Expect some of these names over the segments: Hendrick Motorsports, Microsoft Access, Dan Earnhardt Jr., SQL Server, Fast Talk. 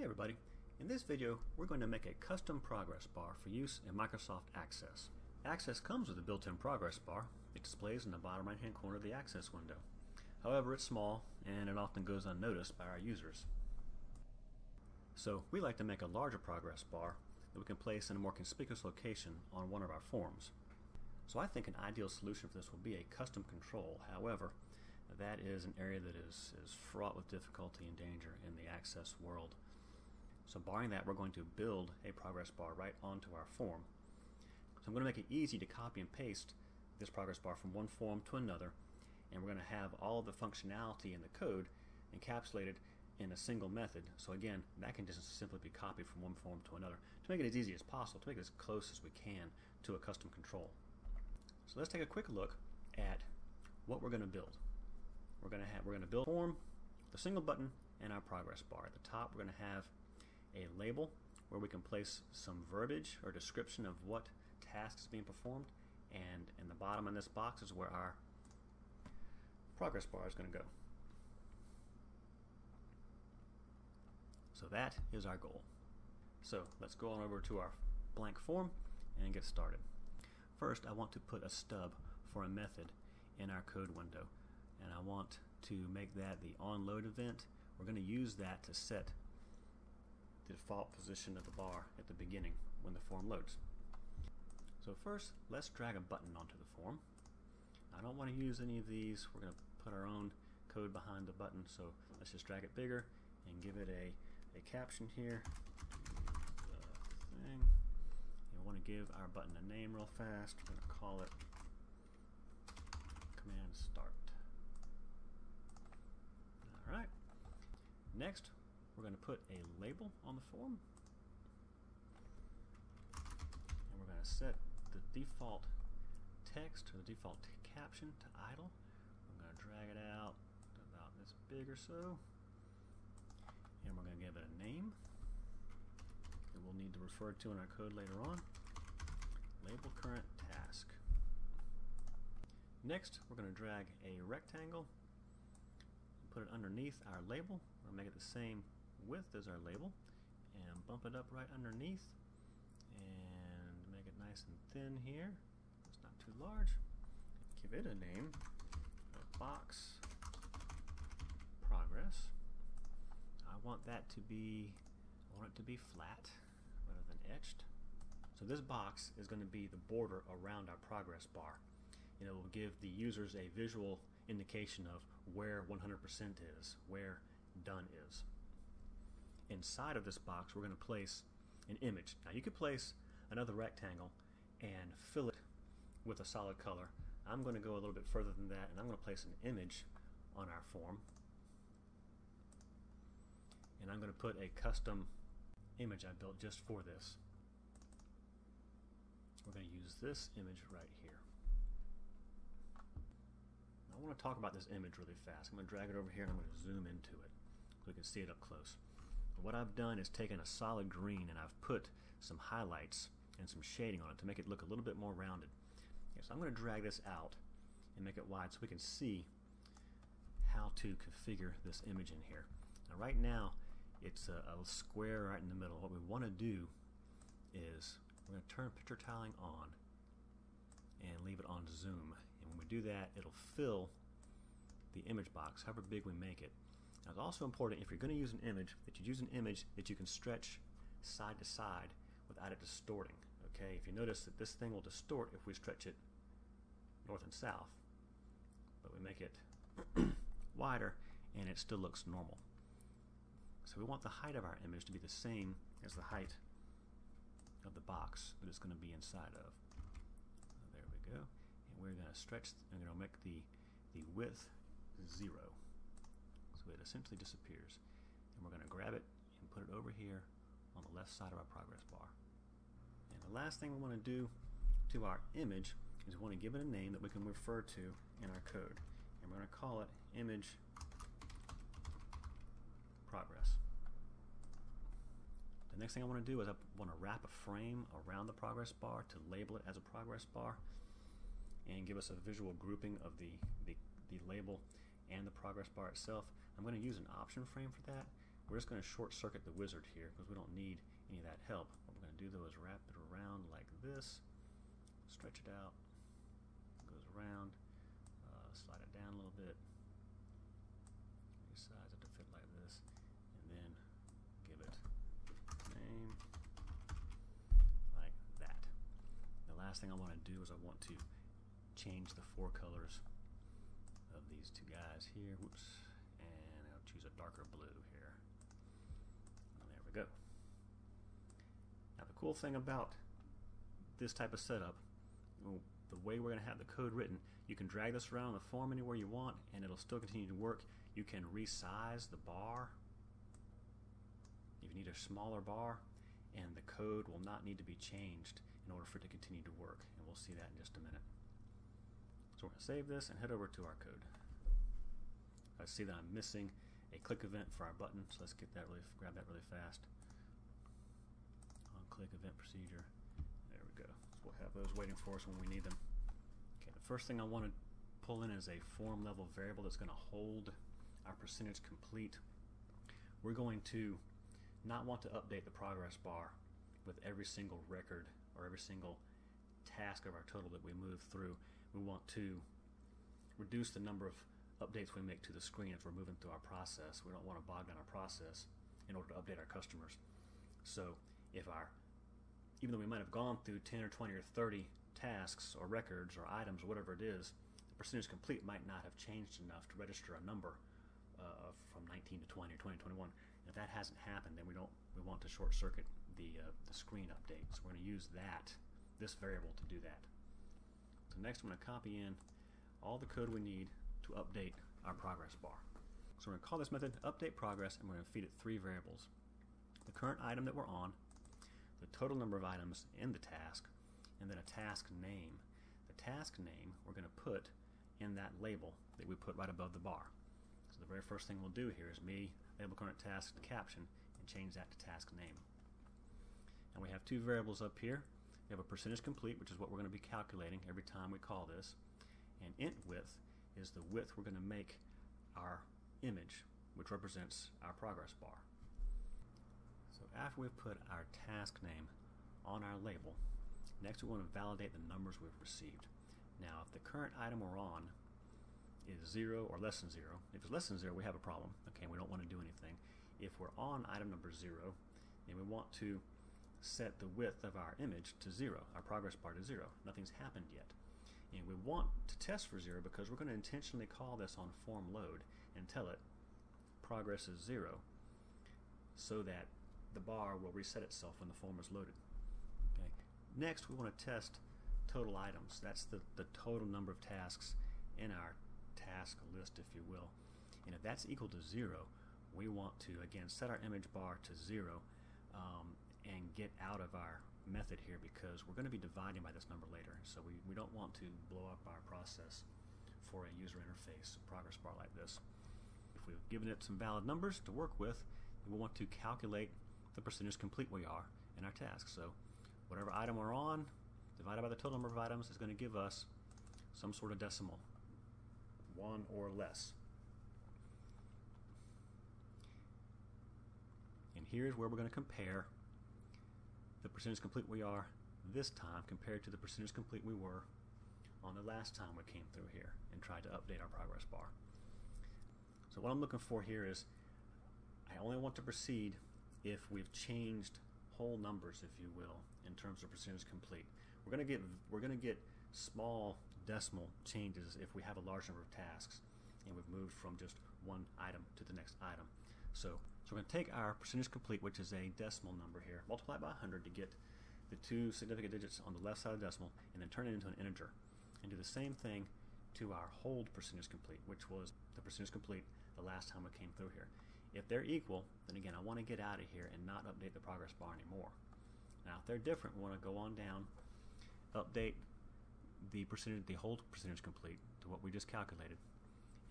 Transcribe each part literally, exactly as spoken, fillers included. Hey everybody, in this video we're going to make a custom progress bar for use in Microsoft Access. Access comes with a built-in progress bar. It displays in the bottom right hand corner of the Access window. However, it's small and it often goes unnoticed by our users. So we like to make a larger progress bar that we can place in a more conspicuous location on one of our forms. So I think an ideal solution for this would be a custom control. However, that is an area that is, is fraught with difficulty and danger in the Access world. So barring that, we're going to build a progress bar right onto our form. So I'm going to make it easy to copy and paste this progress bar from one form to another, and we're going to have all of the functionality in the code encapsulated in a single method. So again, that can just simply be copied from one form to another to make it as easy as possible, to make it as close as we can to a custom control. So let's take a quick look at what we're going to build. We're going to have we're going to build a form, the single button, and our progress bar. At the top, we're going to have a label where we can place some verbiage or description of what task is being performed, and in the bottom in this box is where our progress bar is going to go. So that is our goal. So let's go on over to our blank form and get started. First, I want to put a stub for a method in our code window, and I want to make that the onload event. We're going to use that to set the default position of the bar at the beginning when the form loads. So first, let's drag a button onto the form. I don't want to use any of these. We're going to put our own code behind the button, so let's just drag it bigger and give it a, a caption here. Thing. We want to give our button a name real fast. We're going to call it command start. Alright, next, we're going to put a label on the form, and we're going to set the default text or the default caption to idle. We're going to drag it out to about this big or so, and we're going to give it a name that we'll need to refer to in our code later on. Label current task. Next, we're going to drag a rectangle, put it underneath our label. We're going to make it the same width as our label and bump it up right underneath and make it nice and thin here. It's not too large. Give it a name, a box progress. I want that to be I want it to be flat rather than etched. So this box is going to be the border around our progress bar, and it will give the users a visual indication of where one hundred percent is, where done is. Inside of this box, we're going to place an image. Now you could place another rectangle and fill it with a solid color. I'm going to go a little bit further than that, and I'm going to place an image on our form, and I'm going to put a custom image I built just for this. We're going to use this image right here. I want to talk about this image really fast. I'm going to drag it over here and I'm going to zoom into it so we can see it up close. What I've done is taken a solid green and I've put some highlights and some shading on it to make it look a little bit more rounded. Okay, so I'm going to drag this out and make it wide so we can see how to configure this image in here. Now right now it's a, a square right in the middle. What we want to do is we're going to turn picture tiling on and leave it on zoom, and when we do that it'll fill the image box however big we make it. Now it's also important, if you're going to use an image, that you use an image that you can stretch side to side without it distorting. Okay, if you notice that this thing will distort if we stretch it north and south, but we make it wider and it still looks normal. So we want the height of our image to be the same as the height of the box that it's going to be inside of. Go. And we're going to stretch and it'll make the, the width zero. So it essentially disappears. And we're going to grab it and put it over here on the left side of our progress bar. And the last thing we want to do to our image is we want to give it a name that we can refer to in our code. And we're going to call it image progress. The next thing I want to do is I want to wrap a frame around the progress bar to label it as a progress bar and give us a visual grouping of the, the, the label and the progress bar itself. I'm going to use an option frame for that. We're just going to short circuit the wizard here because we don't need any of that help. What we're going to do though is wrap it around like this, stretch it out, goes around, uh, slide it down a little bit, resize it to fit like this, and then give it a name like that. The last thing I want to do is I want to change the four colors of these two guys here. Whoops. And I'll choose a darker blue here. And there we go. Now the cool thing about this type of setup, the way we're going to have the code written, you can drag this around the form anywhere you want and it'll still continue to work. You can resize the bar if you need a smaller bar, and the code will not need to be changed in order for it to continue to work, and we'll see that in just a minute. So we're going to save this and head over to our code. I see that I'm missing a click event for our button, so let's get that really, grab that really fast. On click event procedure, there we go. So we'll have those waiting for us when we need them. Okay, the first thing I want to pull in is a form level variable that's going to hold our percentage complete. We're going to not want to update the progress bar with every single record or every single task of our total that we move through. We want to reduce the number of updates we make to the screen as we're moving through our process. We don't want to bog down our process in order to update our customers. So if our, even though we might have gone through ten or twenty or thirty tasks or records or items or whatever it is, the percentage complete might not have changed enough to register a number uh, from nineteen to twenty or twenty to twenty-one. And if that hasn't happened, then we don't we want to short circuit the, uh, the screen update. So we're going to use that this variable to do that. So next I'm going to copy in all the code we need to update our progress bar. So we're going to call this method update progress, and we're going to feed it three variables. The current item that we're on, the total number of items in the task, and then a task name. The task name we're going to put in that label that we put right above the bar. So the very first thing we'll do here is me label current task to caption and change that to task name. And we have two variables up here. We have a percentage complete, which is what we're going to be calculating every time we call this, and int width is the width we're going to make our image, which represents our progress bar. So after we've put our task name on our label, next we want to validate the numbers we've received. Now if the current item we're on is zero or less than zero, if it's less than zero we have a problem, okay, we don't want to do anything. If we're on item number zero, then we want to set the width of our image to zero, our progress bar to zero. Nothing's happened yet. And we want to test for zero because we're going to intentionally call this on form load and tell it progress is zero so that the bar will reset itself when the form is loaded. Okay. Next we want to test total items. That's the, the total number of tasks in our task list, if you will. And if that's equal to zero, we want to again set our image bar to zero um, and get out of our method here because we're going to be dividing by this number later, so we, we don't want to blow up our process for a user interface progress bar like this. If we've given it some valid numbers to work with, we want to calculate the percentage complete we are in our task. So whatever item we're on divided by the total number of items is going to give us some sort of decimal, one or less. And here's where we're going to compare the percentage complete we are this time compared to the percentage complete we were on the last time we came through here and tried to update our progress bar. So what I'm looking for here is I only want to proceed if we've changed whole numbers, if you will, in terms of percentage complete. We're going to get we're going to get small decimal changes if we have a large number of tasks and we've moved from just one item to the next item. So, so we're going to take our percentage complete, which is a decimal number here, multiply it by one hundred to get the two significant digits on the left side of the decimal, and then turn it into an integer. And do the same thing to our hold percentage complete, which was the percentage complete the last time we came through here. If they're equal, then again, I want to get out of here and not update the progress bar anymore. Now, if they're different, we want to go on down, update the percentage, the hold percentage complete to what we just calculated,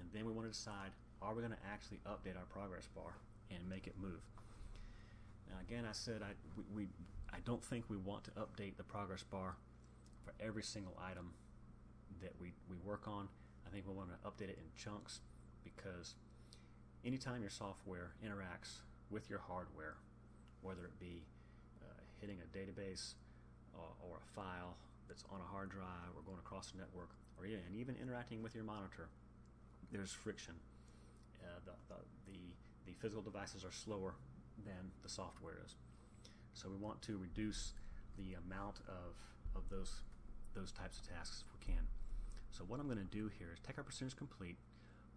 and then we want to decide, are we going to actually update our progress bar and make it move? Now again, I said I, we, we, I don't think we want to update the progress bar for every single item that we, we work on. I think we want to update it in chunks because anytime your software interacts with your hardware, whether it be uh, hitting a database uh, or a file that's on a hard drive or going across the network, or yeah, and even interacting with your monitor. There's friction. Uh, the, the, the, the physical devices are slower than the software is. So we want to reduce the amount of, of those, those types of tasks if we can. So what I'm going to do here is take our percentage complete,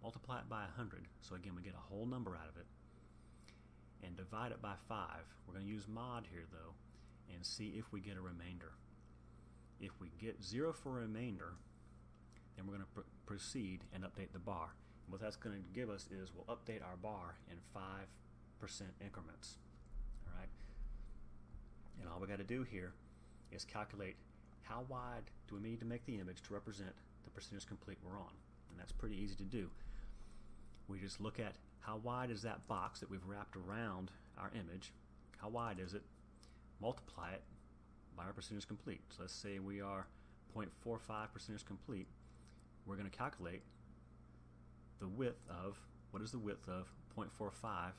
multiply it by one hundred, so again we get a whole number out of it, and divide it by five. We're going to use mod here though and see if we get a remainder. If we get zero for a remainder, then we're going to pr proceed and update the bar. And what that's going to give us is we'll update our bar in five percent increments. All right. And all we got to do here is calculate how wide do we need to make the image to represent the percentage complete we're on. And that's pretty easy to do. We just look at how wide is that box that we've wrapped around our image, how wide is it, multiply it by our percentage complete. So let's say we are zero point four five percent complete. We're going to calculate the width of, what is the width of zero point four five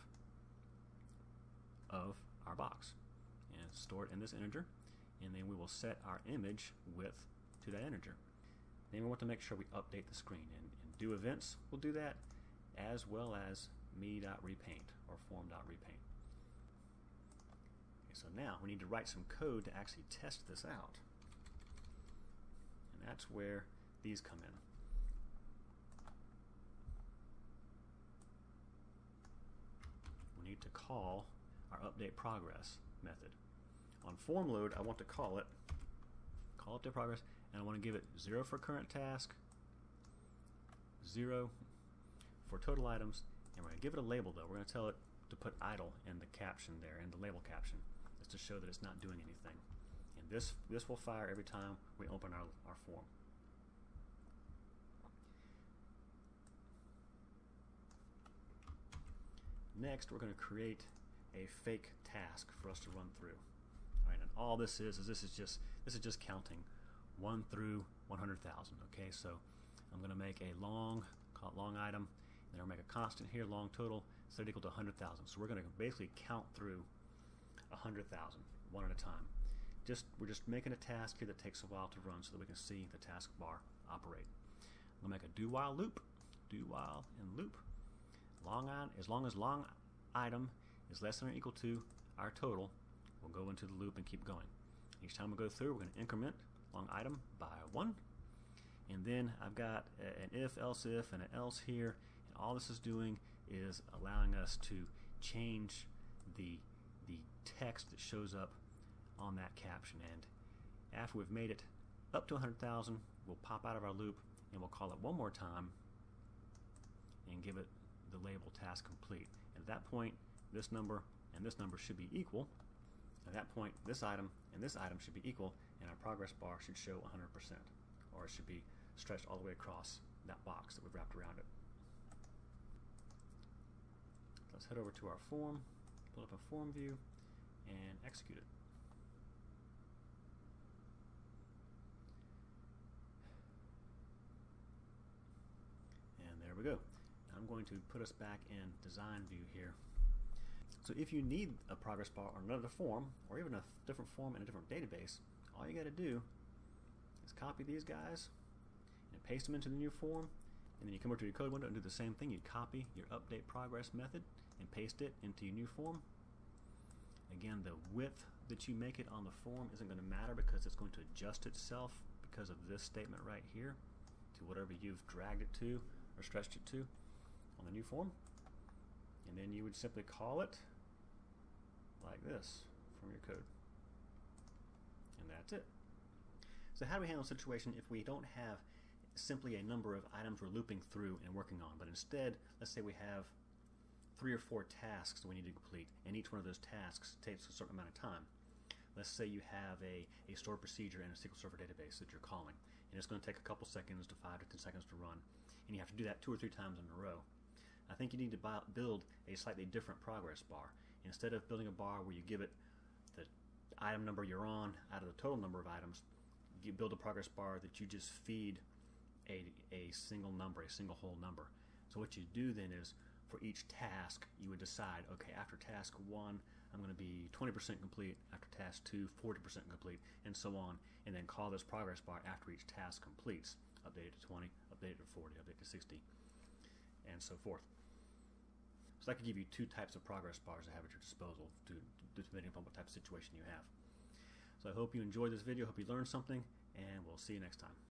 of our box, and store it in this integer, and then we will set our image width to that integer. Then we want to make sure we update the screen, and, and do events will do that, as well as me.repaint or form.repaint. Okay, so now we need to write some code to actually test this out, and that's where these come in. We need to call our update progress method. On form load, I want to call it call update progress, and I want to give it zero for current task, zero for total items, and we're going to give it a label though. We're going to tell it to put idle in the caption there, in the label caption, just to show that it's not doing anything. And this this will fire every time we open our, our form. Next, we're going to create a fake task for us to run through. All right, and all this is is this is just this is just counting one through one hundred thousand. Okay, so I'm going to make a long, call it long item, and then I'll make a constant here, long total, set equal to one hundred thousand. So we're going to basically count through one hundred thousand, one at a time. Just we're just making a task here that takes a while to run so that we can see the task bar operate. I'm going to make a do while loop, do while and loop. Long on as long as long item is less than or equal to our total, we'll go into the loop and keep going. Each time we go through, we're going to increment long item by one, and then I've got an if, else if, and an else here, and all this is doing is allowing us to change the the text that shows up on that caption. And after we've made it up to one hundred thousand, we'll pop out of our loop and we'll call it one more time and give it the label task complete. At that point, this number and this number should be equal. At that point, this item and this item should be equal, and our progress bar should show one hundred percent, or it should be stretched all the way across that box that we've wrapped around it. Let's head over to our form, pull up a form view, and execute it. And there we go. I'm going to put us back in design view here. So if you need a progress bar or another form, or even a different form in a different database, all you got to do is copy these guys and paste them into the new form, and then you come over to your code window and do the same thing. You copy your update progress method and paste it into your new form. Again, the width that you make it on the form isn't going to matter because it's going to adjust itself because of this statement right here to whatever you've dragged it to or stretched it to on the new form. And then you would simply call it like this from your code, and that's it. So how do we handle a situation if we don't have simply a number of items we're looping through and working on, but instead let's say we have three or four tasks that we need to complete, and each one of those tasks takes a certain amount of time. Let's say you have a, a stored procedure and a S Q L Server database that you're calling, and it's going to take a couple seconds to five to ten seconds to run, and you have to do that two or three times in a row. I think you need to build a slightly different progress bar. Instead of building a bar where you give it the item number you're on out of the total number of items, you build a progress bar that you just feed a, a single number, a single whole number. So what you do then is, for each task, you would decide, okay, after task one, I'm going to be twenty percent complete, after task two, forty percent complete, and so on, and then call this progress bar after each task completes. Update it to twenty, update it to forty, update it to sixty, and so forth. So that could give you two types of progress bars to have at your disposal, to, depending upon what type of situation you have. So I hope you enjoyed this video, hope you learned something, and we'll see you next time.